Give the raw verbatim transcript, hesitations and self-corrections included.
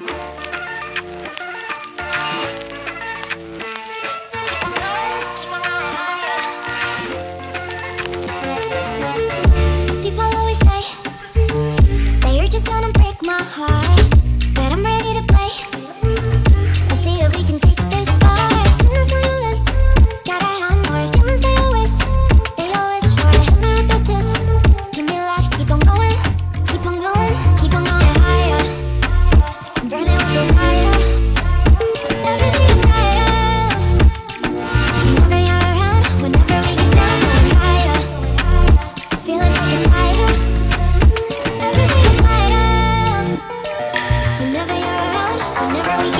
Whenever you're around, whenever we